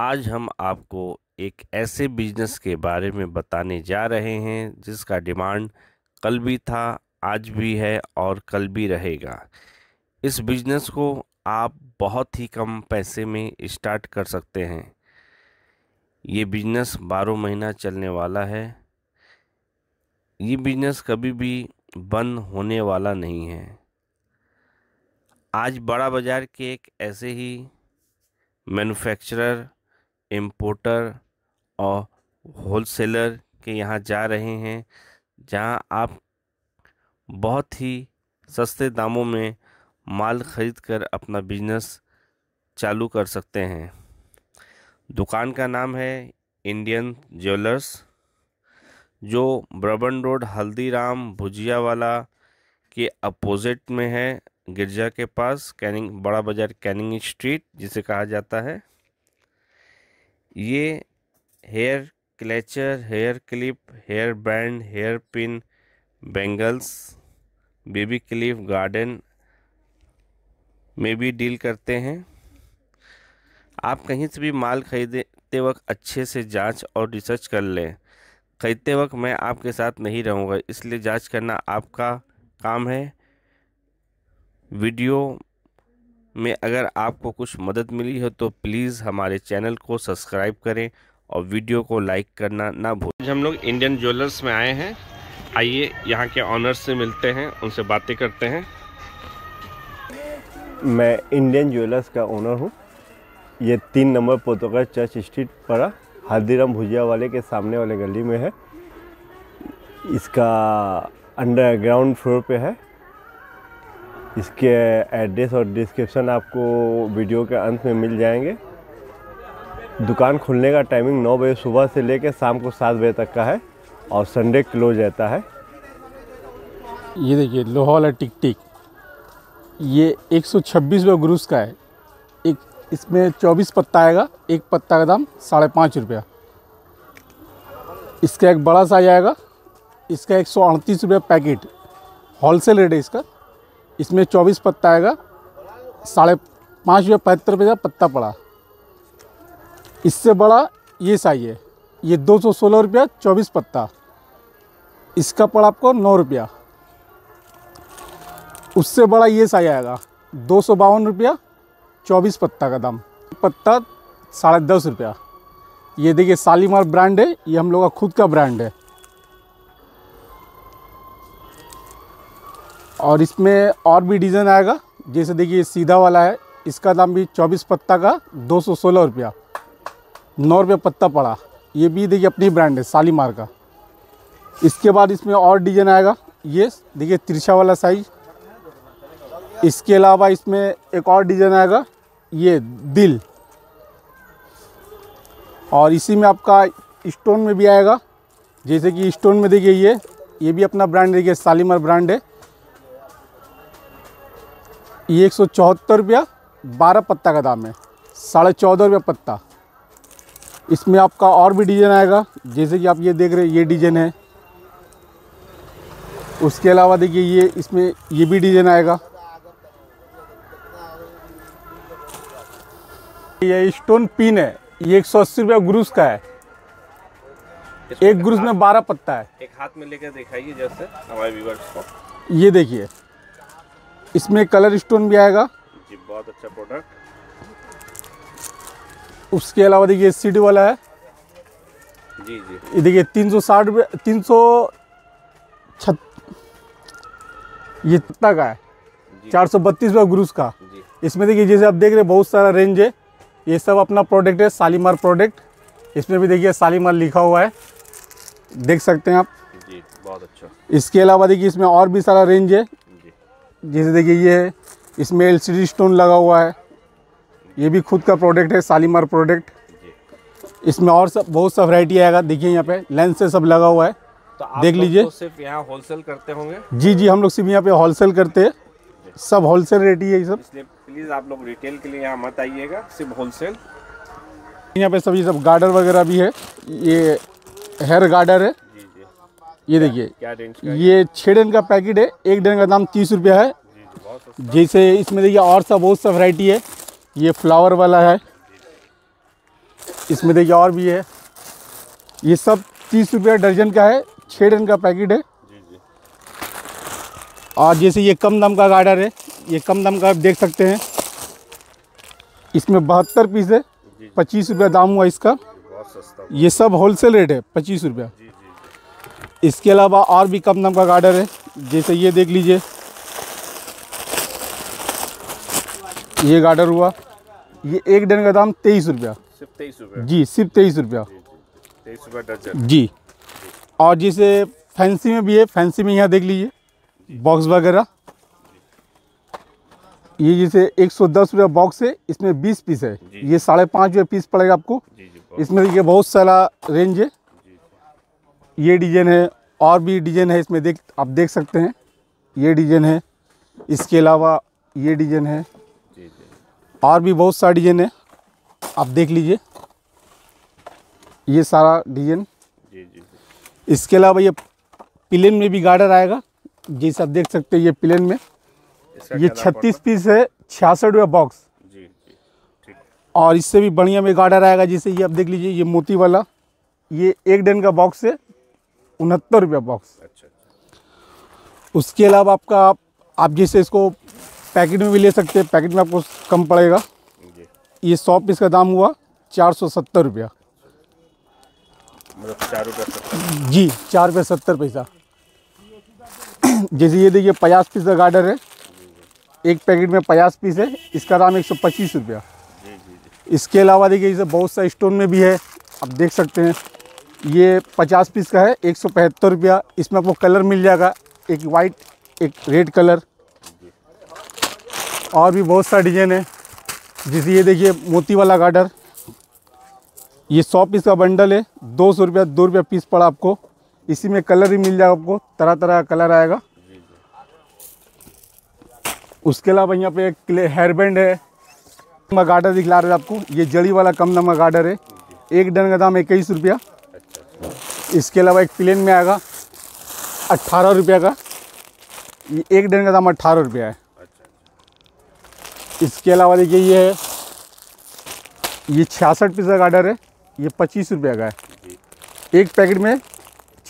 आज हम आपको एक ऐसे बिजनेस के बारे में बताने जा रहे हैं जिसका डिमांड कल भी था, आज भी है और कल भी रहेगा। इस बिजनेस को आप बहुत ही कम पैसे में स्टार्ट कर सकते हैं। ये बिजनेस 12 महीना चलने वाला है। ये बिजनेस कभी भी बंद होने वाला नहीं है। आज बड़ा बाज़ार के एक ऐसे ही मैन्युफैक्चरर, इम्पोर्टर और होलसेलर के यहाँ जा रहे हैं जहाँ आप बहुत ही सस्ते दामों में माल ख़रीद कर अपना बिजनेस चालू कर सकते हैं। दुकान का नाम है इंडियन ज्वेलर्स, जो ब्राउन रोड हल्दीराम भुजियावाला के अपोजिट में है, गिरजा के पास, कैनिंग, बड़ा बाज़ार, कैनिंग स्ट्रीट जिसे कहा जाता है। ये hair clutcher, hair clip, hair band, hair pin, bangles, baby clip, garden में भी डील करते हैं। आप कहीं से भी माल खरीदते वक्त अच्छे से जांच और रिसर्च कर लें। खरीदते वक्त मैं आपके साथ नहीं रहूँगा, इसलिए जांच करना आपका काम है। वीडियो में अगर आपको कुछ मदद मिली हो तो प्लीज़ हमारे चैनल को सब्सक्राइब करें और वीडियो को लाइक करना ना भूलें। हम लोग इंडियन ज्वेलर्स में आए हैं। आइए यहाँ के ऑनर्स से मिलते हैं, उनसे बातें करते हैं। मैं इंडियन ज्वेलर्स का ओनर हूँ। ये 3 नंबर पोर्टुगीज चर्च स्ट्रीट पर हल्दीराम भुजियावाले के सामने वाले गली में है। इसका अंडरग्राउंड फ्लोर पर है। इसके एड्रेस और डिस्क्रिप्शन आपको वीडियो के अंत में मिल जाएंगे। दुकान खुलने का टाइमिंग 9 बजे सुबह से लेकर शाम को 7 बजे तक का है और संडे क्लोज रहता है। ये देखिए लोहा वाला टिक, ये 126 रुपये ग्रूस का है। एक इसमें 24 पत्ता आएगा, एक पत्ता का दाम 5.5 रुपया। इसका एक बड़ा साइज आएगा, इसका 138 रुपये पैकेट, होलसेल रेट है इसका। इसमें 24 पत्ता आएगा, 5.75 रुपये का पत्ता पड़ा। इससे बड़ा ये साइज है, ये 216 रुपया, 24 पत्ता, इसका पड़ा आपको 9 रुपया। उससे बड़ा ये साइज आएगा, 252 रुपया, 24 पत्ता का दाम, पत्ता 10.5 रुपया। ये देखिए शालीमार ब्रांड है, ये हम लोग का खुद का ब्रांड है। और इसमें और भी डिज़ाइन आएगा, जैसे देखिए सीधा वाला है, इसका दाम भी 24 पत्ता का 216 रुपया, 9 रुपये पत्ता पड़ा। ये भी देखिए अपनी ब्रांड है शालीमार का। इसके बाद इसमें और डिज़ाइन आएगा, ये देखिए तिरछा वाला साइज। इसके अलावा इसमें एक और डिज़ाइन आएगा, ये दिल। और इसी में आपका स्टोन में भी आएगा, जैसे कि स्टोन में देखिए ये भी अपना ब्रांड, देखिए शालीमार ब्रांड है। ये 174 रुपया, 12 पत्ता का दाम है, 14.5 रुपया पत्ता। इसमें आपका और भी डिज़ाइन आएगा, जैसे कि आप ये देख रहे हैं, ये डिज़ाइन है। उसके अलावा देखिए ये, इसमें ये भी डिज़ाइन आएगा। ये स्टोन पिन है, ये 180 रुपया ग्रूस का है, एक ग्रूस में 12 पत्ता है। एक हाथ में लेकर दिखाइए जैसे हमारे व्यूअर्स को। ये देखिए इसमें कलर स्टोन भी आएगा जी, बहुत अच्छा प्रोडक्ट। उसके अलावा देखिए सीडी वाला है जी। ये देखिए 360 रुपये, 300 ये पत्ता का है, 432 रुपये ग्रूस का। इसमें देखिए जैसे आप देख रहे हैं बहुत सारा रेंज है। ये सब अपना प्रोडक्ट है, शालीमार प्रोडक्ट। इसमें भी देखिए शालीमार लिखा हुआ है, देख सकते हैं आप जी, बहुत अच्छा। इसके अलावा देखिए इसमें और भी सारा रेंज है, जैसे देखिए ये है, इसमें LCD स्टोन लगा हुआ है। ये भी खुद का प्रोडक्ट है, शालीमार प्रोडक्ट। इसमें और सब बहुत सा वैरायटी आएगा। देखिए यहाँ पे लेंस से सब लगा हुआ है, तो आप देख लीजिए। तो सिर्फ यहाँ होलसेल करते होंगे जी? जी, हम लोग सिर्फ यहाँ पे होलसेल करते हैं, सब होलसेल रेट ही है ये सब। इसलिए प्लीज़ आप लोग रिटेल के लिए यहाँ मत आइएगा, सिर्फ होलसेल। यहाँ पे सब, ये सब गार्डर वगैरह भी है। ये हेयर गार्डर है, ये देखिए ये 6 डन का पैकेट है, 1 डन का दाम 30 रुपया है। जैसे इसमें देखिए और सब बहुत सा वैरायटी है। ये फ्लावर वाला है, इसमें देखिए और भी है, ये सब 30 रुपया दर्जन का है, 6 डन का पैकेट है। और जैसे ये कम दाम का गार्डर है, ये कम दाम का आप देख सकते हैं, इसमें 72 पीस है, 25 रुपया दाम हुआ इसका। ये सब होलसेल रेट है, 25 रुपया। इसके अलावा और भी कम दाम का गार्डर है, जैसे ये देख लीजिए, ये गार्डर हुआ, ये 1 डन का दाम 23 रुपया, जी सिर्फ 23 रुपया, 23 रुपया दर्जन जी। और जैसे फैंसी में भी है, फैंसी में यहाँ देख लीजिए बॉक्स वगैरह, ये जैसे 110 रुपया बॉक्स है, इसमें 20 पीस है, ये 5.5 रुपये पीस पड़ेगा आपको। इसमें देखिए बहुत सारा रेंज है, ये डिजाइन है, और भी डिजाइन है इसमें, देख आप देख सकते हैं, ये डिजाइन है, इसके अलावा ये डिजाइन है, और भी बहुत सारा डिजाइन है, आप देख लीजिए ये सारा डिजाइन। इसके अलावा ये प्लेन में भी गार्डर आएगा, जैसे आप देख सकते हैं, ये प्लेन में ये 36 पीस है, 66 रुपये बॉक्स। और इससे भी बढ़िया में गार्डर आएगा, जैसे ये आप देख लीजिए, ये मोती वाला, ये 1 डन का बॉक्स है, 69 रुपये बॉक्स। उसके अलावा आपका आप जैसे इसको पैकेट में भी ले सकते हैं, पैकेट में आपको कम पड़ेगा, ये 100 पीस का दाम हुआ 470 रुपया, मतलब 4 रुपये जी, 4 रुपये 70 पैसा। जैसे ये देखिए 50 पीस का गार्डर है, एक पैकेट में 50 पीस है, इसका दाम 125 रुपया। इसके अलावा देखिए इसे बहुत सा स्टोन में भी है, आप देख सकते हैं, ये 50 पीस का है, 175 रुपया। इसमें आपको कलर मिल जाएगा, एक वाइट एक रेड कलर, और भी बहुत सा डिजाइन है। जैसे ये देखिए मोती वाला गार्डर, ये 100 पीस का बंडल है, 200 रुपया, 2 रुपया पीस पड़ा आपको। इसी में कलर ही मिल जाएगा आपको, तरह तरह का कलर आएगा। उसके अलावा यहाँ पे एक हेयर बैंड है, गार्डर दिखला रहे आपको, ये जड़ी वाला कम दाम का गार्डर है, 1 डन का दाम 21 रुपया। इसके अलावा एक प्लेन में आएगा 18 रुपया का, ये 1 डन का दाम 18 रुपया है। इसके अलावा देखिए ये है, ये 66 पीस का गार्डर है, ये 25 रुपये का है, एक पैकेट में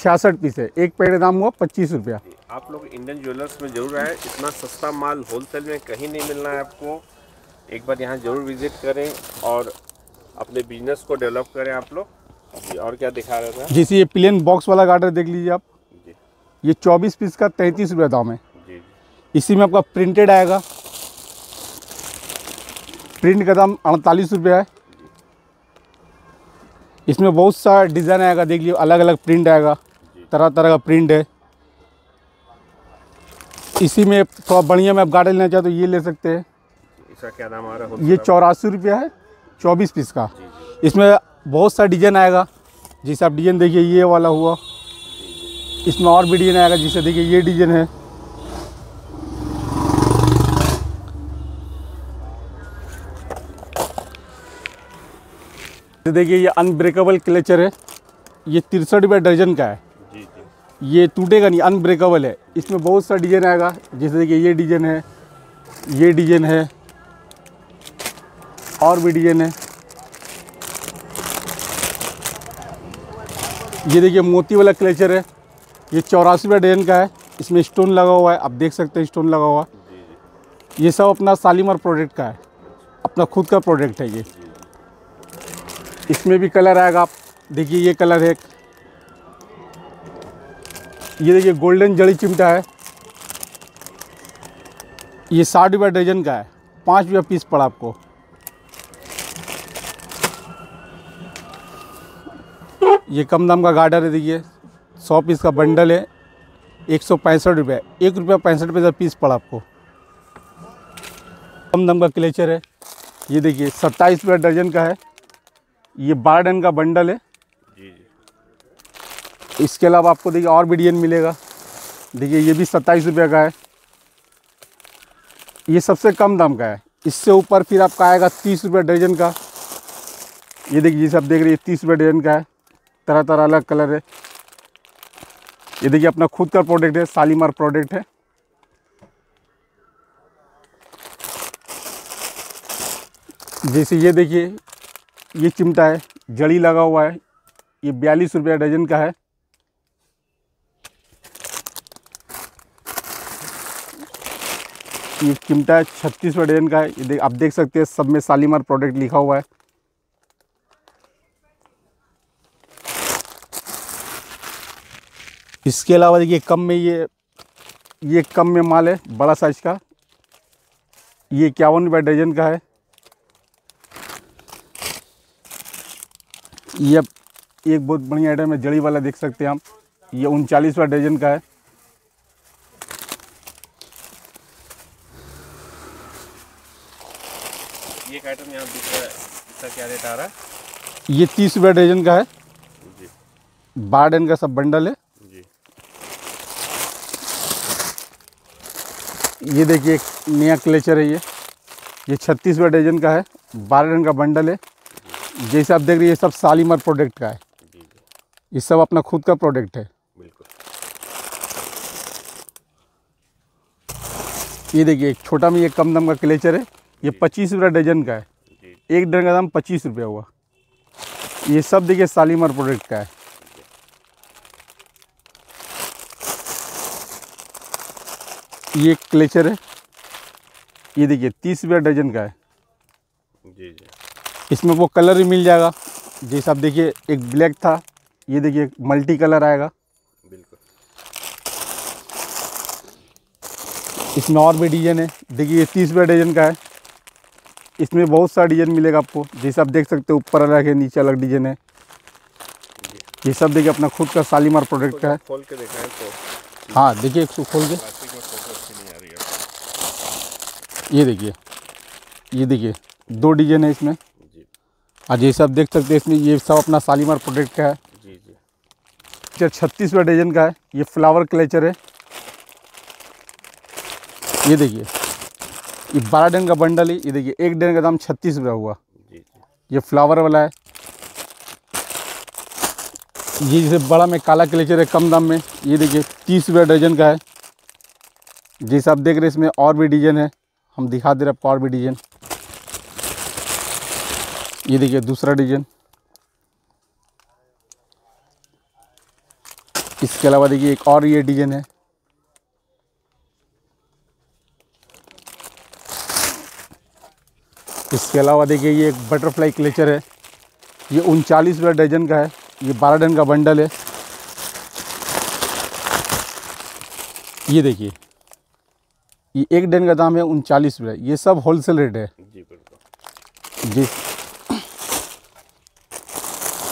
66 पीस है, एक पैकेट का दाम हुआ 25 रुपया। आप लोग इंडियन ज्वेलर्स में जरूर आए, इतना सस्ता माल होलसेल में कहीं नहीं मिलना है आपको, एक बार यहाँ जरूर विजिट करें और अपने बिजनेस को डेवलप करें आप लोग। और क्या दिखा रहे थे, जैसे ये प्लेन बॉक्स वाला गार्डर देख लीजिए आप, ये 24 पीस का 33 रुपये दाम है। इसी में आपका प्रिंटेड आएगा, प्रिंट का दाम 48 रुपये है। इसमें बहुत सारा डिज़ाइन आएगा, देख लीजिए अलग अलग प्रिंट आएगा, तरह तरह का प्रिंट है। इसी में थोड़ा बढ़िया में आप गार्डर लेना चाहते तो ये ले सकते हैं, इसका क्या दाम आ रहा है, ये 84 रुपया है, 24 पीस का। इसमें बहुत सारा डिजाइन आएगा, जैसे आप डिजाइन देखिए ये वाला हुआ, इसमें और भी डिजाइन आएगा, जैसे देखिए ये डिजाइन है, देखिए ये अनब्रेकेबल क्लेचर है, ये 63 रुपये दर्जन का है, ये टूटेगा नहीं, अनब्रेकेबल है। इसमें बहुत सा डिजाइन आएगा, जैसे देखिए ये डिजाइन है, ये डिजाइन है, और भी डिजाइन है। ये देखिए मोती वाला क्लेचर है, ये 84 रुपये दर्जन का है, इसमें स्टोन लगा हुआ है, आप देख सकते हैं स्टोन लगा हुआ। ये सब अपना शालीमार प्रोडक्ट का है, अपना खुद का प्रोडक्ट है ये। इसमें भी कलर आएगा, आप देखिए ये कलर है, ये देखिए गोल्डन जड़ी चिमटा है, ये 60 रुपये दर्जन का है, 5 रुपया पीस पड़ा आपको। ये कम दाम का गार्डर है, देखिए 100 पीस का बंडल है, 165 रुपये, 1 रुपया 65 पैसा पीस पड़ा आपको। कम दाम का क्लेचर है, ये देखिए 27 रुपये दर्जन का है, ये 12 डन का बंडल है जी। इसके अलावा आपको देखिए और भी डिजाइन मिलेगा, देखिए ये भी 27 रुपये का है, ये सबसे कम दाम का है। इससे ऊपर फिर आपका आएगा 30 रुपये दर्जन का, ये देखिए जैसे आप देख रहे हैं 30 रुपये दर्जन का है, तरह तरह अलग कलर है। ये देखिए अपना खुद का प्रोडक्ट है, शालीमार प्रोडक्ट है। जैसे ये देखिए ये चिमटा है, जड़ी लगा हुआ है, ये 42 रुपया डजन का है। ये चिमटा 36 रुपये डजन का है। ये आप देख सकते हैं सब में शालीमार प्रोडक्ट लिखा हुआ है। इसके अलावा देखिए कम में ये कम में माल है बड़ा साइज का, ये 51 रुपये डजन का है। ये एक बहुत बढ़िया आइटम है जड़ी वाला, देख सकते हैं आप, ये 39 रुपये डजन का है। ये एक आइटम यहाँ दिख रहा है, इसका क्या रेट आ रहा है? ये 30 रुपये डजन का है जी। बार्डन का सब बंडल है जी। ये देखिए नया क्लेचर है, ये 36 रुपये डजन का है, बार्डन का बंडल है। जैसे आप देख रहे हैं ये सब शालीमार प्रोडक्ट का है, ये सब अपना खुद का प्रोडक्ट है बिल्कुल। ये देखिए एक छोटा में ये कम दाम का क्लेचर है, ये 25 रुपये डजन का है, एक डजन का दाम 25 रुपया हुआ। ये सब देखिए शालीमार प्रोडक्ट का है। ये एक क्लेचर है, ये देखिए 30 रुपया डजन का है जी। इसमें वो कलर भी मिल जाएगा, जैसा आप देखिए एक ब्लैक था, ये देखिए मल्टी कलर आएगा बिल्कुल। इसमें और भी डिजाइन है, देखिए ये 30 रुपये डिजाइन का है। इसमें बहुत सारा डिजाइन मिलेगा आपको, जैसा आप देख सकते हो ऊपर अलग है नीचे अलग डिजाइन है। ये सब देखिए अपना खुद का शालीमार प्रोडक्ट का है। खोल के देखा है, हाँ देखिए इसको खोल के ये देखिए 2 डिजाइन है इसमें। और जैसे आप देख सकते हैं इसमें ये सब अपना शालीमार प्रोडक्ट का है जी। 36 रुपये डजन का है, ये फ्लावर क्लेचर है। ये देखिए ये 12 डन का बंडल है, ये देखिए एक डन का दाम 36 रुपये हुआ जी। ये फ्लावर वाला है। ये जैसे बड़ा में काला क्लेचर है कम दाम में, ये देखिए 30 रुपये डजन का है। जैसे आप देख रहे हैं इसमें और भी डिजाइन है, हम दिखा दे रहे आपको और भी डिजाइन। ये देखिए दूसरा डिजाइन। इसके अलावा देखिए एक और ये डिजाइन है। इसके अलावा देखिए ये एक बटरफ्लाई क्लेचर है, ये 39 रुपये डजन का है, ये 12 डन का बंडल है। ये देखिए ये 1 डन का दाम है 39 रुपये। ये सब होलसेल रेट है जी।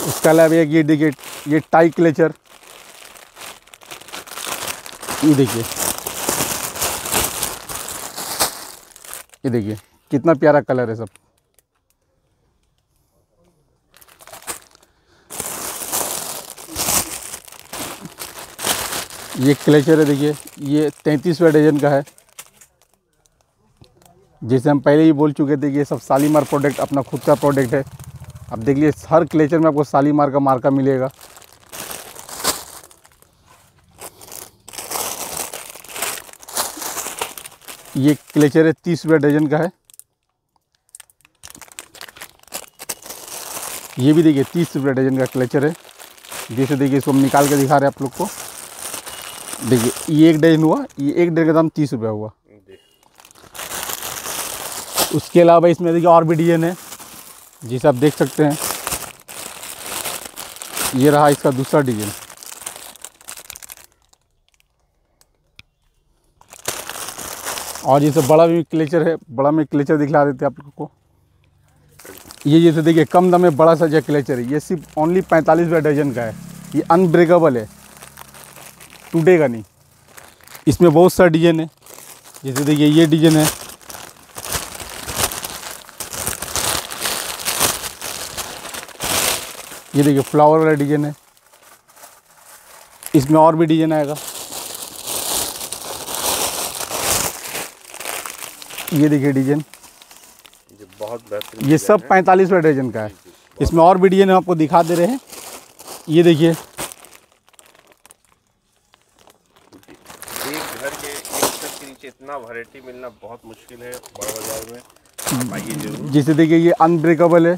इसका अलावा एक ये देखिए ये टाई क्लेचर, ये देखिए कितना प्यारा कलर है सब। ये क्लेचर है देखिए, ये 33 रुपये डजन का है। जैसे हम पहले ही बोल चुके थे कि ये सब शालीमार प्रोडक्ट अपना खुद का प्रोडक्ट है। आप देख लीजिए हर क्लेचर में आपको शालीमार का मार्का मिलेगा। ये क्लेचर है 30 रुपये डजन का है। ये भी देखिए 30 रुपये डजन का क्लेचर है। जैसे देखिए इसको हम निकाल के दिखा रहे हैं आप लोग को। देखिए ये 1 डजन हुआ, ये 1 डजन का दाम 30 रुपये हुआ। उसके अलावा इसमें देखिए और भी डिजाइन है, जैसे आप देख सकते हैं। ये रहा इसका दूसरा डिजाइन। और जैसे बड़ा भी क्लेचर है, बड़ा में क्लेचर दिखला देते हैं आप लोगों को। ये जैसे देखिए कम दाम में बड़ा सा जो क्लेचर है, ये सिर्फ ओनली 45 रुपये डजन का है। ये अनब्रेकेबल है, टूटेगा नहीं। इसमें बहुत सारा डिजाइन है, जैसे देखिए ये डिजाइन है। ये देखिए फ्लावर वाला डिजाइन है। इसमें और भी डिजाइन आएगा। ये देखिए डिजाइन, ये बहुत बेहतरीन। ये सब 45 रुपये डजन का है। इसमें और भी डिजाइन हम आपको दिखा दे रहे हैं। ये देखिए एक घर के एक छत के नीचे इतना वैरायटी मिलना बहुत मुश्किल है बड़ा बाजार में। जैसे देखिए ये अनब्रेकेबल है,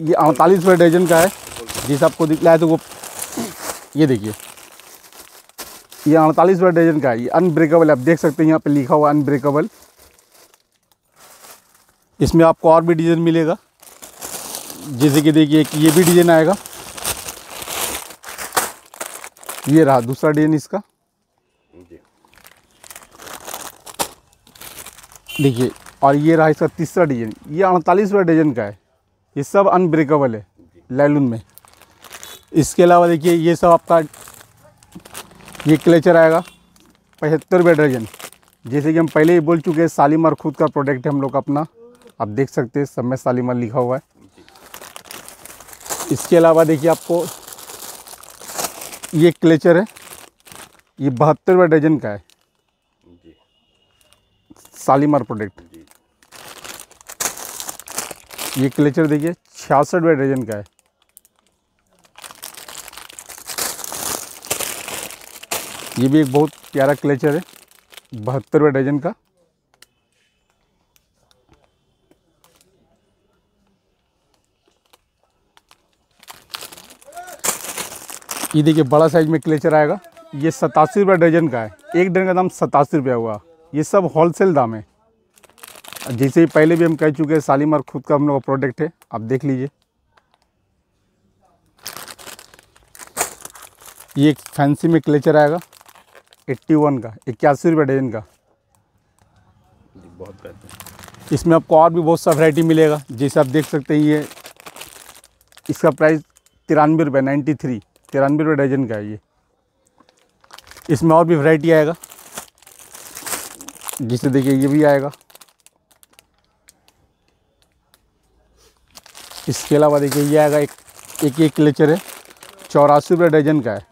ये 48 रुपये डजन का है। जैसे आपको दिखला है तो वो ये देखिए, ये 48 रुपये डजन का है। ये अनब्रेकेबल आप देख सकते हैं, यहाँ पे लिखा हुआ अनब्रेकेबल। इसमें आपको और भी डिज़ाइन मिलेगा, जैसे कि देखिए कि ये भी डिज़ाइन आएगा, ये रहा दूसरा डिज़ाइन इसका। देखिए, और ये रहा इसका तीसरा डिज़ाइन। ये 48 रुपये डजन का है। ये सब अनब्रेकेबल है लैलून में। इसके अलावा देखिए ये सब आपका ये क्लेचर आएगा 75 रुपये डजन। जैसे कि हम पहले ही बोल चुके हैं, शालीमार खुद का प्रोडक्ट है हम लोग अपना। आप देख सकते हैं सब में शालीमार लिखा हुआ है। इसके अलावा देखिए आपको ये क्लेचर है, ये 72 रुपये डजन का है, शालीमार प्रोडक्ट। ये क्लेचर देखिए 66 रुपये डजन का है। ये भी एक बहुत प्यारा क्लेचर है, 72 रुपये डजन का। ये देखिए बड़ा साइज में क्लेचर आएगा, ये 87 रुपये डजन का है। एक डजन का दाम 87 रुपया हुआ। ये सब होलसेल दाम है। जैसे ही पहले भी हम कह चुके हैं, शालीमार खुद का हम लोग का प्रोडक्ट है, आप देख लीजिए। ये एक फैंसी में क्लेचर आएगा 81 का, 81 रुपये डजन का। बहुत इसमें आपको और भी बहुत सा वैरायटी मिलेगा। जैसे आप देख सकते हैं, ये इसका प्राइस 93 रुपये, 93 93 रुपये डजन का है। ये इसमें और भी वैरायटी आएगा, जिसे देखिए ये भी आएगा। इसके अलावा देखिए ये आएगा एक क्लेचर है, 84 रुपये डजन का है।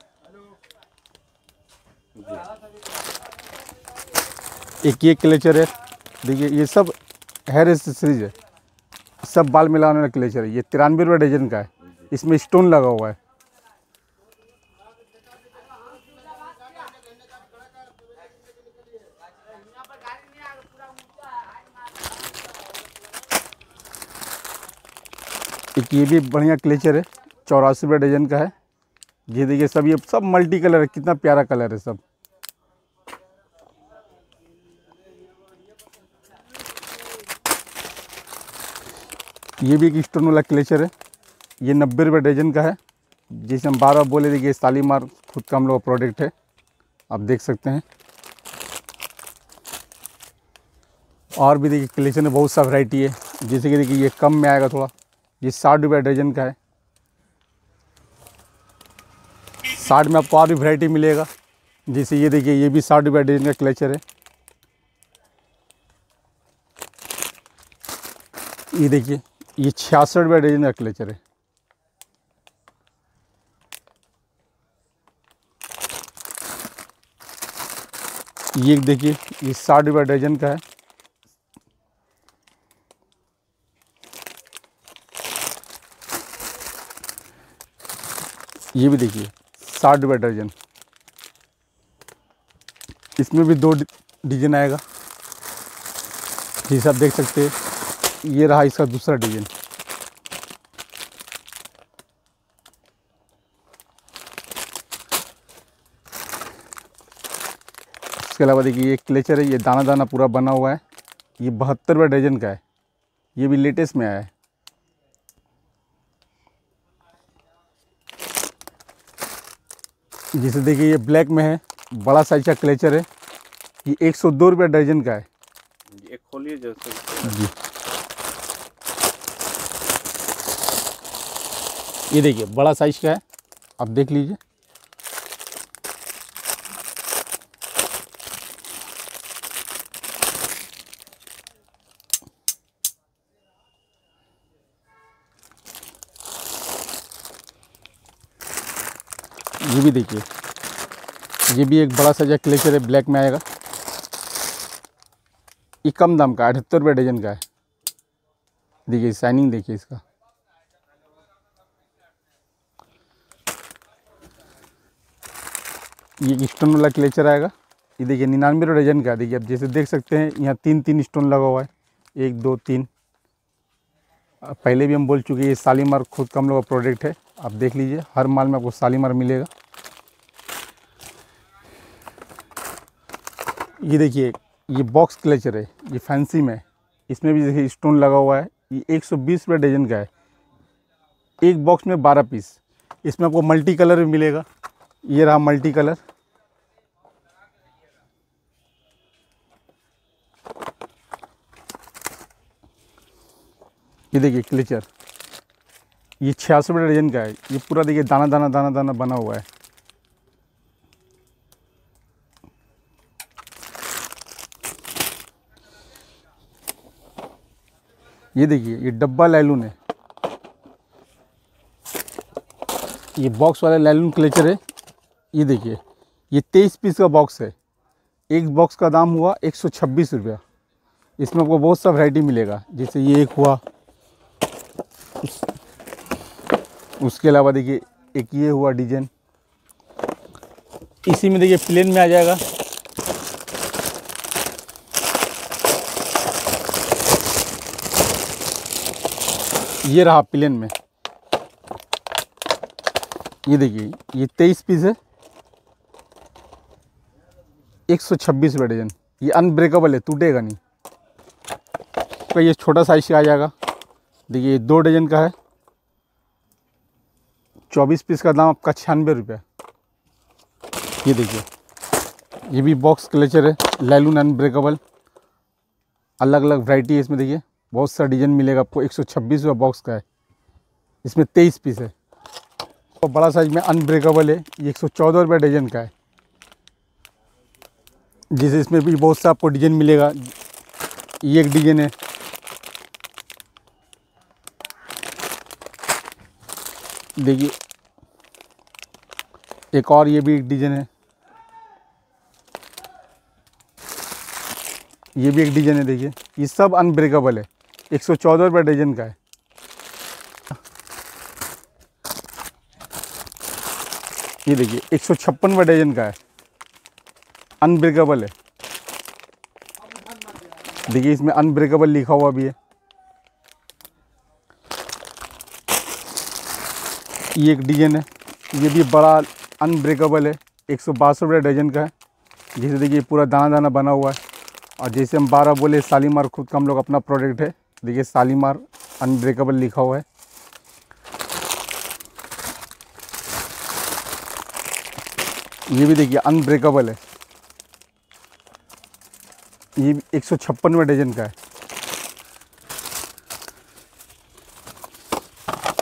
एक क्लेचर है, देखिए ये सब हेयर एक्सेसरीज है, सब बाल मिलाने वाला क्लेचर है। ये 93 रुपये डजन का है, इसमें स्टोन लगा हुआ है। एक ये भी बढ़िया क्लेचर है, 84 रुपये डजन का है। ये देखिए सब, ये सब मल्टी कलर है, कितना प्यारा कलर है सब। ये भी एक स्टोन वाला क्लेचर है, ये 90 रुपये डजन का है। जैसे हम बार-बार बोले, देखिए शालीमार खुद का हम लोग का प्रोडक्ट है, आप देख सकते हैं। और भी देखिए क्लेचर में बहुत सा वैरायटी है। जैसे कि देखिए ये कम में आएगा थोड़ा, ये 60 रुपये डजन का है। 60 में आपको और भी वैरायटी मिलेगा। जैसे ये देखिए, ये भी 60 रुपये डजन का क्लेचर है। ये देखिए, ये 66 रुपये डजन का क्लेचर है। ये देखिए, ये 60 रुपये डजन का है। ये भी देखिए 60 रुपये डजन। इसमें भी दो डिजाइन आएगा, जैसे आप देख सकते हैं। ये रहा इसका दूसरा डिजाइन। इसके अलावा देखिए एक क्लेचर है, ये दाना दाना पूरा बना हुआ है, ये 72 रुपये डजन का है। ये भी लेटेस्ट में आया है। जिसे देखिए ये ब्लैक में है, बड़ा साइज का क्लेचर है, ये 102 रुपये डजन का है। एक खोलिए जैसे जी। ये देखिए बड़ा साइज का है, आप देख लीजिए। ये भी देखिए, ये भी एक बड़ा सा क्लेचर है, ब्लैक में आएगा, ये कम दाम का 78 रुपये डजन का है। देखिए शाइनिंग देखिए इसका। ये स्टोन वाला क्लेचर आएगा, ये देखिए 99 रुपये डजन का। देखिए आप जैसे देख सकते हैं, यहाँ तीन तीन स्टोन लगा हुआ है, 1 2 3। पहले भी हम बोल चुके हैं, ये शालीमार खुद का हम लोग का प्रोडक्ट है। आप देख लीजिए, हर माल में आपको शालीमार मिलेगा। ये देखिए, ये बॉक्स क्लचर है, ये फैंसी में है। इसमें भी देखिए स्टोन लगा हुआ है। ये 120 रुपये डजन का है। एक बॉक्स में 12 पीस। इसमें आपको मल्टी कलर भी मिलेगा। ये रहा मल्टी कलर। ये देखिए क्लिचर, ये 600 रुपये डजन का है। ये पूरा देखिए दाना दाना दाना दाना बना हुआ है। ये देखिए, ये डब्बा लैलून है। ये बॉक्स वाला लैलून क्लेचर है। ये देखिए, ये 23 पीस का बॉक्स है। एक बॉक्स का दाम हुआ 126 रुपया। इसमें आपको बहुत सा वैरायटी मिलेगा, जैसे ये एक हुआ। उसके अलावा देखिए एक ये हुआ डिजाइन। इसी में देखिए प्लेन में आ जाएगा। ये रहा प्लेन में। ये देखिए, ये 23 पीस है, 126 रुपये डजन। ये अनब्रेकेबल है, टूटेगा नहीं। तो ये छोटा साइज का आ जाएगा। देखिए ये 2 डजन का है। 24 पीस का दाम आपका 96 रुपये। ये देखिए, ये भी बॉक्स क्लचर है, लैलून अनब्रेकेबल। अलग अलग वैरायटी है इसमें। देखिए बहुत सा डिजाइन मिलेगा आपको। 126 रुपये बॉक्स का है। इसमें 23 पीस है। तो बड़ा साइज में अनब्रेकेबल है। ये 114 रुपये डजन का है। जैसे इसमें भी बहुत सा आपको डिजाइन मिलेगा। ये एक डिजाइन है। देखिए एक और, ये भी एक डिजाइन है। ये भी एक डिजाइन है। देखिए ये सब अनब्रेकेबल है। 114 रुपये डजन का है। ये देखिए 156 रुपये डजन का है, अनब्रेकेबल है। देखिए इसमें अनब्रेकेबल लिखा हुआ भी है। ये एक डिजाइन है, ये भी बड़ा अनब्रेकेबल है। 162 रुपये डजन का है। जैसे देखिए पूरा दाना दाना बना हुआ है। और जैसे हम 12 बोले, शालीमार खुद का हम लोग अपना प्रोडक्ट है। देखिए शालीमार अनब्रेकेबल लिखा हुआ है। ये भी देखिए अनब्रेकेबल है। ये भी 156 रुपये डजन का है।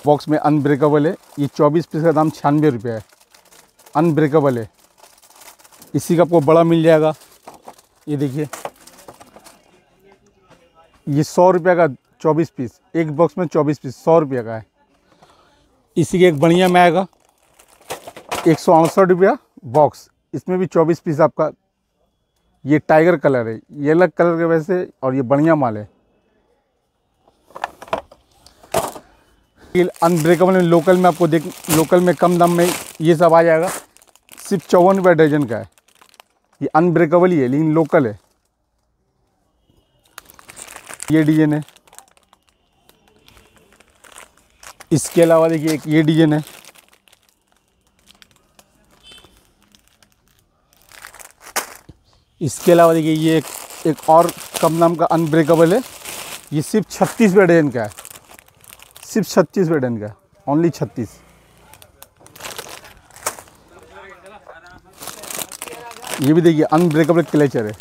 बॉक्स में अनब्रेकेबल है। ये 24 पीस का दाम 96 रुपये है। अनब्रेकेबल है। इसी का आपको बड़ा मिल जाएगा। ये देखिए, ये 100 रुपये का 24 पीस। एक बॉक्स में 24 पीस 100 रुपये का है। इसी के एक बढ़िया में आएगा 168 रुपया बॉक्स। इसमें भी 24 पीस आपका। ये टाइगर कलर है, ये अलग कलर के वैसे, और ये बढ़िया माल है। अनब्रेकेबल में लोकल में आपको लोकल में कम दाम में ये सब आ जाएगा। सिर्फ 54 रुपये डजन का है। ये अनब्रेकेबल ही है, लेकिन लोकल है। ये डिजाइन है। इसके अलावा देखिए एक ये डिजाइन है। इसके अलावा देखिए ये एक और कम दाम का अनब्रेकेबल है। ये सिर्फ 36 रुपये डजन का है। सिर्फ 36 रुपये डजन का, ओनली 36। ये भी देखिए अनब्रेकेबल क्लेचर है।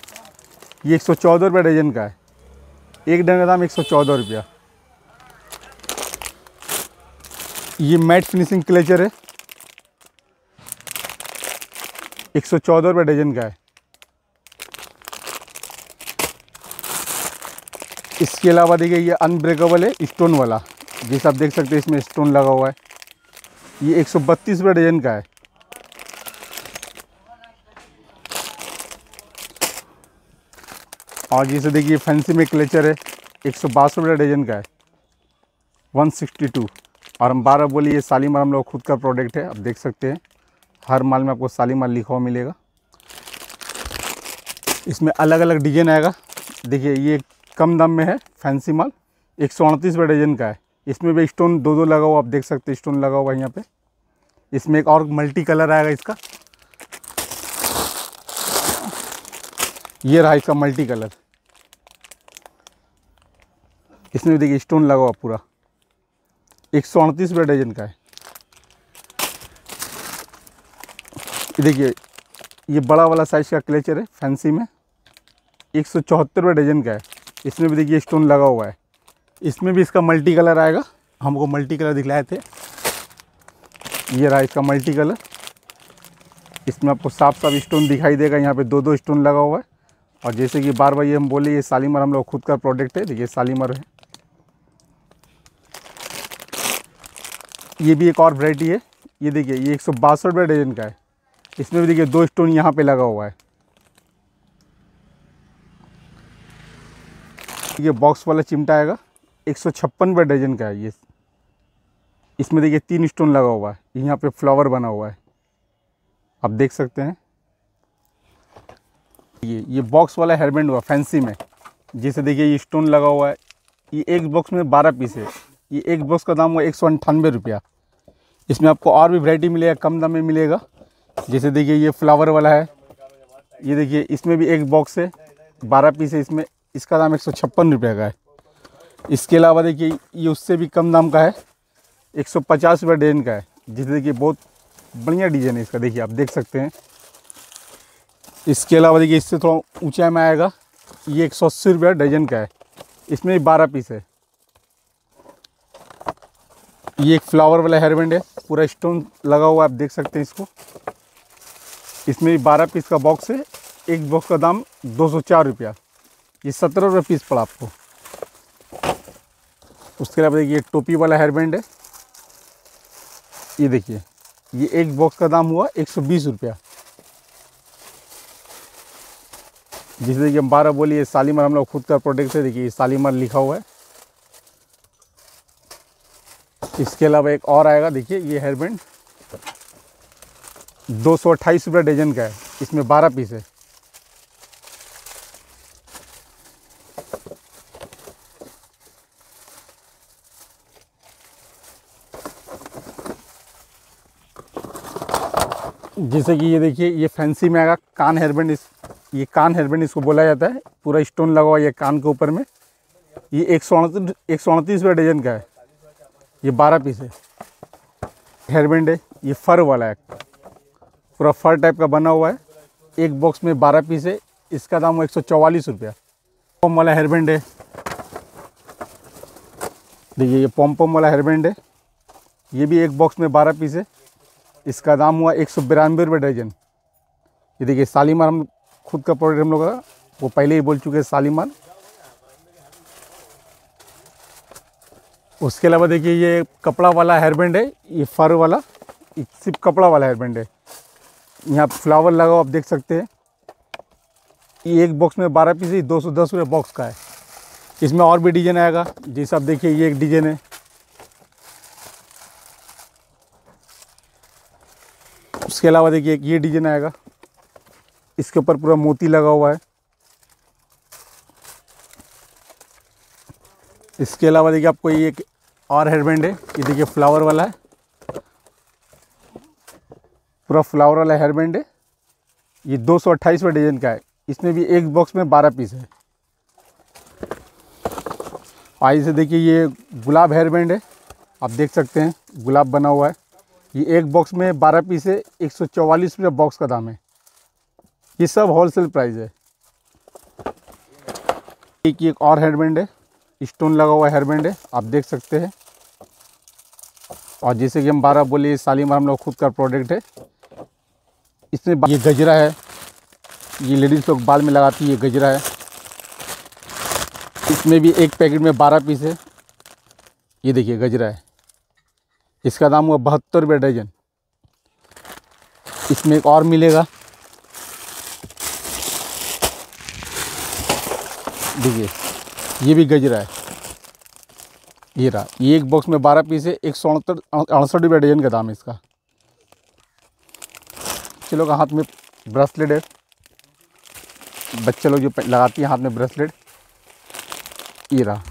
ये 114 रुपये डजन का है। एक डजन का दाम 114 रुपया। ये मैट फिनिशिंग क्लेचर है। 114 रुपये डजन का है। इसके अलावा देखिए ये अनब्रेकेबल है, स्टोन वाला। जैसे आप देख सकते हैं इसमें स्टोन लगा हुआ है। ये 132 रुपये डजन का है। और जैसे देखिए फैंसी में क्लेचर है। 162 रुपये डजन का है, 162। और हम 12 बोले, ये शालीमार हम लोग खुद का प्रोडक्ट है। आप देख सकते हैं हर माल में आपको शालीमार लिखा हुआ मिलेगा। इसमें अलग अलग डिजाइन आएगा। देखिए ये कम दाम में है फैंसी माल। 138 रुपये डजन का है। इसमें भी स्टोन दो दो लगा हुआ आप देख सकते हैं, स्टोन लगा हुआ है यहाँ पे। इसमें एक और मल्टी कलर आएगा इसका, ये रहा इसका मल्टी कलर। इसमें देखिए स्टोन लगा हुआ पूरा, 138 रुपये डजन का है। ये देखिए ये बड़ा वाला साइज का क्लेचर है फैंसी में, 174 रुपये डजन का है। इसमें भी देखिए स्टोन लगा हुआ है, इसमें भी इसका मल्टी कलर आएगा, हमको मल्टी कलर दिखलाए थे। ये रहा इसका मल्टी कलर, इसमें आपको साफ साफ स्टोन दिखाई देगा, यहाँ पे दो दो स्टोन लगा हुआ है। और जैसे कि बार बार ये हम बोले, ये शालीमार हम लोग खुद का प्रोडक्ट है, देखिए शालीमार है। ये भी एक और वैरायटी है, ये देखिए ये 162 रुपये डजन का है। इसमें भी देखिए दो स्टोन यहाँ पे लगा हुआ है। ये बॉक्स वाला चिमटा आएगा, 156 रुपये डजन का है ये। इसमें देखिए 3 स्टोन लगा हुआ है, यहाँ पे फ्लावर बना हुआ है, आप देख सकते हैं। ये बॉक्स वाला हेयरबैंड हुआ फैंसी में, जैसे देखिए ये स्टोन लगा हुआ है। ये एक बॉक्स में 12 पीस है, ये एक बॉक्स का दाम हुआ 198 रुपया। इसमें आपको और भी वैरायटी मिलेगा, कम दाम में मिलेगा। जैसे देखिए ये फ्लावर वाला है, ये देखिए इसमें भी एक बॉक्स है, 12 पीस है, इसमें इसका दाम 156 रुपये का है। इसके अलावा देखिए ये उससे भी कम दाम का है, 150 रुपये डजन का है। जिसे देखिए बहुत बढ़िया डिजाइन है इसका, देखिए आप देख सकते हैं। इसके अलावा देखिए इससे थोड़ा ऊंचाई में आएगा, ये 180 रुपये डजन का है। इसमें 12 पीस है। ये एक फ्लावर वाला हेयरबैंड है, पूरा स्टोन लगा हुआ है, आप देख सकते हैं इसको। इसमें 12 पीस का बॉक्स है, एक बॉक्स का दाम 204 रुपया, ये 17 रुपये पीस पड़ा आपको। उसके अलावा देखिए एक टोपी वाला हेयरबैंड है, ये देखिए ये एक बॉक्स का दाम हुआ 120 रुपया। जिसे देखिए हम 12 बोलिए, शालीमार हम लोग खुद का प्रोडक्ट है, देखिए शालीमार लिखा हुआ है। इसके अलावा एक और आएगा, देखिए ये हेयरबैंड 228 रुपये डजन का है। इसमें 12 पीस है। जैसे कि ये देखिए ये फैंसी में आएगा कान हेयरबैंड, ये कान हेयरबैंड इसको बोला जाता है, पूरा स्टोन लगा हुआ है कान के ऊपर में। ये 138 रुपये डजन का है, ये 12 पीस है। हेयरबैंड है ये फर वाला है, पूरा फर टाइप का बना हुआ है, एक बॉक्स में 12 पीस है, इसका दाम 144 रुपया। पॉम वाला हेयरबैंड है, देखिए ये पॉम वाला हेयरबैंड है, ये भी एक बॉक्स में 12 पीस है, इसका दाम हुआ 192 रुपये डजन। ये देखिए शालीमार हम खुद का प्रोडक्ट हम लोग का, वो पहले ही बोल चुके हैं शालीमार। उसके अलावा देखिए ये कपड़ा वाला हेयरबैंड है, ये फर वाला, ये सिर्फ कपड़ा वाला हेयरबैंड है, यहाँ फ्लावर लगा हुआ आप देख सकते हैं। ये एक बॉक्स में 12 पीस है, 210 रुपये बॉक्स का है। इसमें और भी डिजाइन आएगा, जैसे आप देखिए ये एक डिजाइन है। उसके अलावा देखिए एक ये डिजाइन आएगा, इसके ऊपर पूरा मोती लगा हुआ है। इसके अलावा देखिए आपको ये एक और हेयरबैंड है, ये देखिए फ्लावर वाला है, पूरा फ्लावर वाला हेयरबैंड है, ये 228 रुपये डजन का है। इसमें भी एक बॉक्स में 12 पीस है। आई से देखिए ये गुलाब हेयरबैंड है, आप देख सकते हैं गुलाब बना हुआ है, ये एक बॉक्स में 12 पीस है, 144 रुपये बॉक्स का दाम है। ये सब होलसेल प्राइस है। एक और हेयरबैंड है, स्टोन लगा हुआ हेयरबैंड है, आप देख सकते हैं। और जैसे कि हम 12 बोले, शालीमार हम लोग खुद का प्रोडक्ट है। इसमें ये गजरा है, ये लेडीज़ लोग बाल में लगाती है, ये गजरा है। इसमें भी एक पैकेट में 12 पीस है, ये देखिए गजरा है, इसका दाम हुआ 72 रुपये डजन। इसमें एक और मिलेगा, देखिए ये भी गजरा है, ये रहा, ये एक बॉक्स में 12 पीस है, 168 रुपये डजन का दाम है इसका। बच्चे लोग का हाथ में ब्रेसलेट है, बच्चे लोग जो लगाती हैं हाथ में ब्रेसलेट, ये रहा।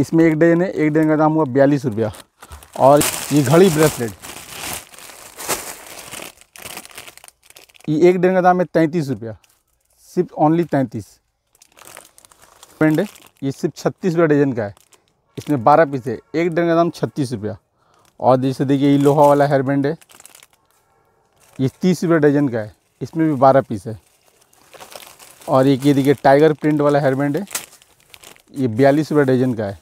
इसमें एक डेन है, एक डेन का दाम हुआ 42 रुपया। और ये घड़ी ब्रेसलेट, ये एक डेन का दाम है 33 रुपया, सिर्फ ओनली 33। पेंड है ये सिर्फ 36 रुपया डजन का है, इसमें 12 पीस है, एक डेन का दाम 36 रुपया। और जैसे देखिए ये लोहा वाला हेयर बैंड है, ये 30 रुपये डजन का है, इसमें भी 12 पीस है। और एक ये देखिए टाइगर प्रिंट वाला हेयर बैंड है, ये 42 रुपये डजन का है।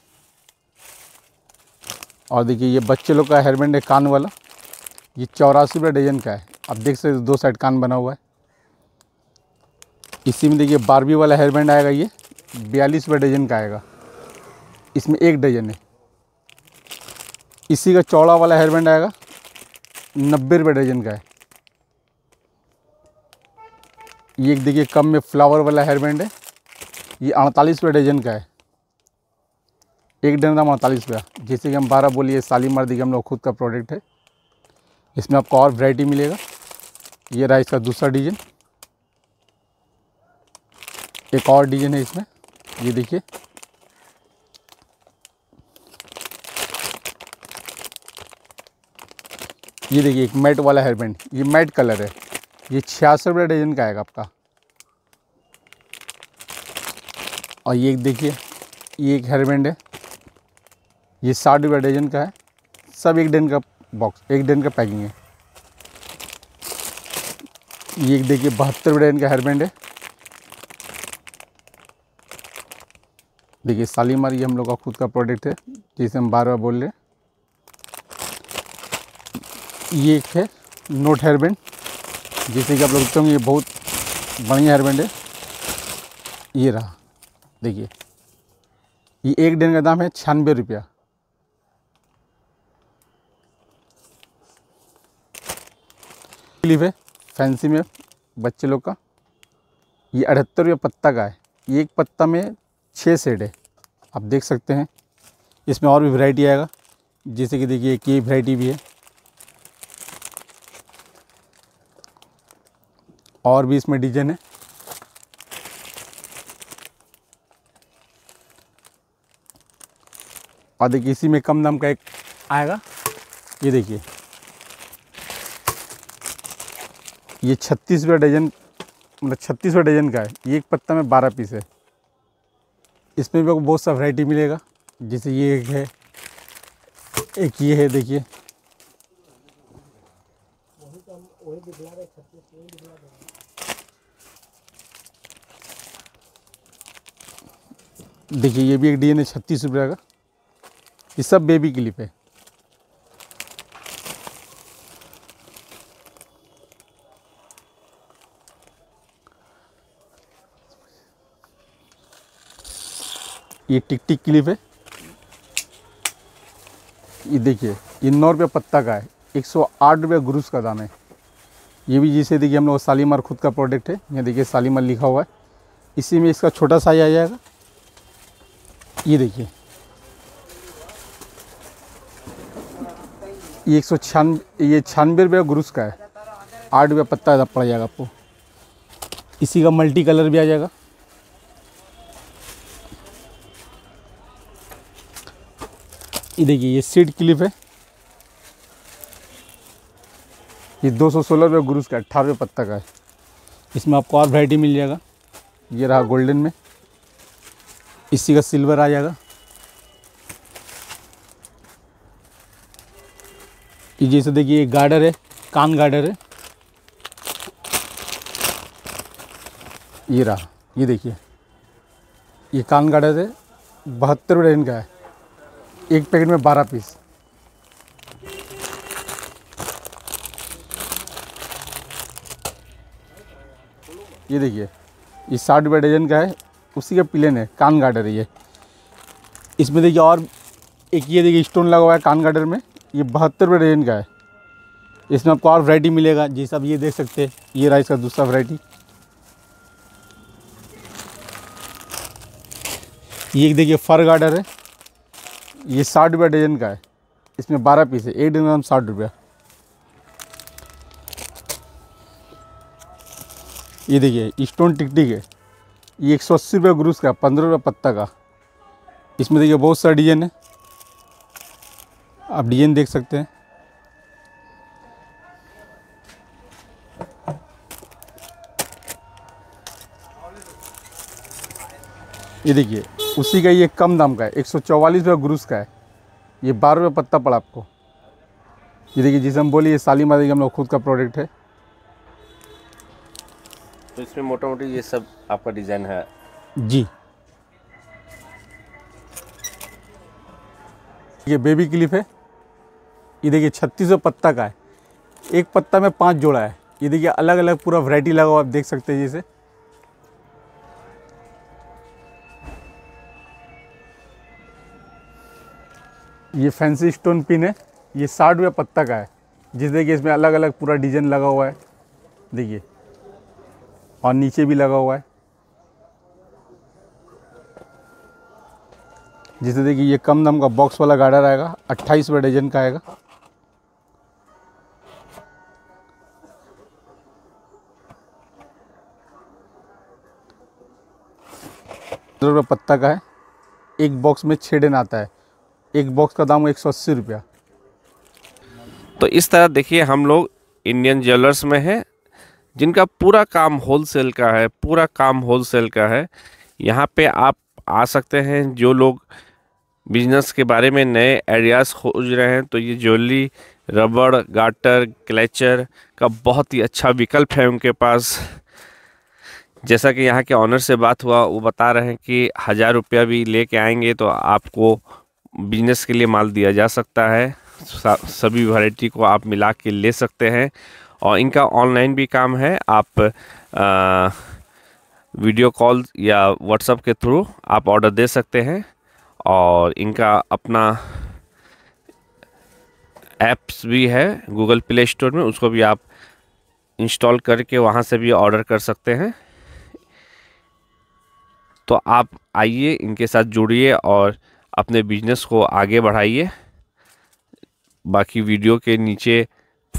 और देखिए ये बच्चे लोग का हेयर बैंड है कान वाला, ये 84 रुपये डजन का है। आप देख सकते हो दो साइड कान बना हुआ है। इसी में देखिए बारबी वाला हेयर बैंड आएगा, ये 42 रुपये डजन का आएगा, इसमें एक डजन है। इसी का चौड़ा वाला हेयर बैंड आएगा, 90 रुपये डजन का है। ये एक देखिए कम में फ्लावर वाला हेयर बैंड है, ये 48 रुपये डजन का है, एक डजन दाम 48 रुपया। जैसे कि हम 12 बोलिए, शालीमार देखिए हम लोग खुद का प्रोडक्ट है, इसमें आपको और वैरायटी मिलेगा। ये रहा इसका दूसरा डिजाइन, एक और डिजाइन है इसमें, ये देखिए एक मैट वाला हेयर बैंड, ये मैट कलर है, ये 66 रुपये डजन का आएगा आपका। और ये एक देखिए ये एक हेयर बैंड है, ये 60 रुपये डजन का है, सब एक डजन का बॉक्स, एक डजन का पैकिंग है। ये एक देखिए 72 रुपये डजन का हेयर बैंड है, देखिए शालीमार ये हम लोग का खुद का प्रोडक्ट है, जिसे हम बार बार बोल रहे हैं। ये एक है नोट हेयर बैंड, जैसे कि आप लोग देखते होंगे ये बहुत बढ़िया हेयर बैंड है। ये रहा देखिए, ये एक डजन का दाम है 96 रुपया। क्लिप है फैंसी में बच्चे लोग का, ये 78 रुपया पत्ता का है, ये एक पत्ता में 6 सेट है, आप देख सकते हैं। इसमें और भी वैरायटी आएगा, जैसे कि देखिए एक ये वैरायटी भी है, और भी इसमें डिजाइन है। और देखिए इसी में कम दाम का एक आएगा, ये देखिए ये 36 रुपये डजन, मतलब 36 रुपये डजन का है, ये एक पत्ता में 12 पीस है, इसमें भी आपको बहुत सा वैरायटी मिलेगा। जैसे ये एक है, एक ये है देखिए, ये भी एक डिजाइन है 36 रुपये का, ये सब बेबी क्लिप है। ये टिक टिक क्लिप है, ये देखिए ये 9 रुपये पत्ता का है, 108 रुपये ग्रूस का दाम है। ये भी जिसे देखिए हम लोग शालीमार खुद का प्रोडक्ट है, यहाँ देखिए शालीमार लिखा हुआ है। इसी में इसका छोटा साइज आ जाएगा, ये देखिए ये 96 रुपये ग्रूस का है, 8 रुपये पत्ता पड़ जाएगा आपको। इसी का मल्टी कलर भी आ जाएगा। ये देखिए ये सीड क्लिप है, ये 216 रुपये ग्रूस का, 18 रुपये पत्ता का है, इसमें आपको और वैरायटी मिल जाएगा। ये रहा गोल्डन में, इसी का सिल्वर आ जाएगा। ये जैसे देखिए ये गार्डर है, कान गार्डर है, ये रहा, ये देखिए ये कान गार्डर है, 72 रुपये डजन का है, एक पैकेट में 12 पीस। ये देखिए ये 60 रुपये डजन का है, उसी का प्लेन है, कान गार्डर है ये। इसमें देखिए और एक ये देखिए स्टोन लगा हुआ है कान गार्डर में, ये 72 रुपये डजन का है, इसमें आपको और वैरायटी मिलेगा। जैसे आप ये देख सकते हैं, ये रहा इसका दूसरा वैरायटी। ये एक देखिए फर गार्डर है, ये 60 रुपये डजन का है, इसमें 12 पीस है, एक डजन का 60 रुपया। ये देखिए स्टोन टिकटिक है, ये 180 रुपये ग्रूस का, 15 रुपये पत्ता का, इसमें देखिए बहुत सारा डिज़ाइन है, आप डिज़ाइन देख सकते हैं। ये देखिए उसी का ये कम दाम का है, 144 रुपये गुरुस का है, ये 12 रुपये पत्ता पड़ा आपको। ये देखिए जिसे हम बोले ये शालीमार देखिए हम लोग खुद का प्रोडक्ट है। तो इसमें मोटा मोटी ये सब आपका डिज़ाइन है जी। ये बेबी क्लिप है, ये देखिए 3600 पत्ता का है, एक पत्ता में 5 जोड़ा है। ये देखिए अलग अलग पूरा वैरायटी लगा हुआ आप देख सकते हैं। जैसे ये फैंसी स्टोन पिन है, ये 60 रुपये पत्ता का है, जिस देखिए इसमें अलग अलग पूरा डिजाइन लगा हुआ है देखिए, और नीचे भी लगा हुआ है। जिसे देखिए ये कम दाम का बॉक्स वाला गाड़ा रहेगा, 28 रुपये डजन का आएगा। ₹15 पत्ता का है, एक बॉक्स में 6 डन आता है, एक बॉक्स का दाम 180 रुपया। तो इस तरह देखिए हम लोग इंडियन ज्वेलर्स में हैं, जिनका पूरा काम होलसेल का है, पूरा काम होलसेल का है। यहाँ पे आप आ सकते हैं, जो लोग बिजनेस के बारे में नए आइडियाज़ खोज रहे हैं, तो ये ज्वेलरी, रबड़, गाटर, क्लेचर का बहुत ही अच्छा विकल्प है उनके पास। जैसा कि यहाँ के ऑनर से बात हुआ, वो बता रहे हैं कि 1000 रुपया भी लेके आएंगे तो आपको बिजनेस के लिए माल दिया जा सकता है। सभी वैरायटी को आप मिला के ले सकते हैं, और इनका ऑनलाइन भी काम है। आप वीडियो कॉल या व्हाट्सएप के थ्रू आप ऑर्डर दे सकते हैं, और इनका अपना ऐप्स भी है गूगल प्ले स्टोर में, उसको भी आप इंस्टॉल करके वहां से भी ऑर्डर कर सकते हैं। तो आप आइए, इनके साथ जुड़िए और अपने बिजनेस को आगे बढ़ाइए। बाकी वीडियो के नीचे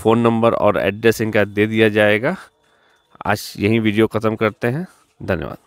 फ़ोन नंबर और एड्रेस इनका दे दिया जाएगा। आज यहीं वीडियो ख़त्म करते हैं, धन्यवाद।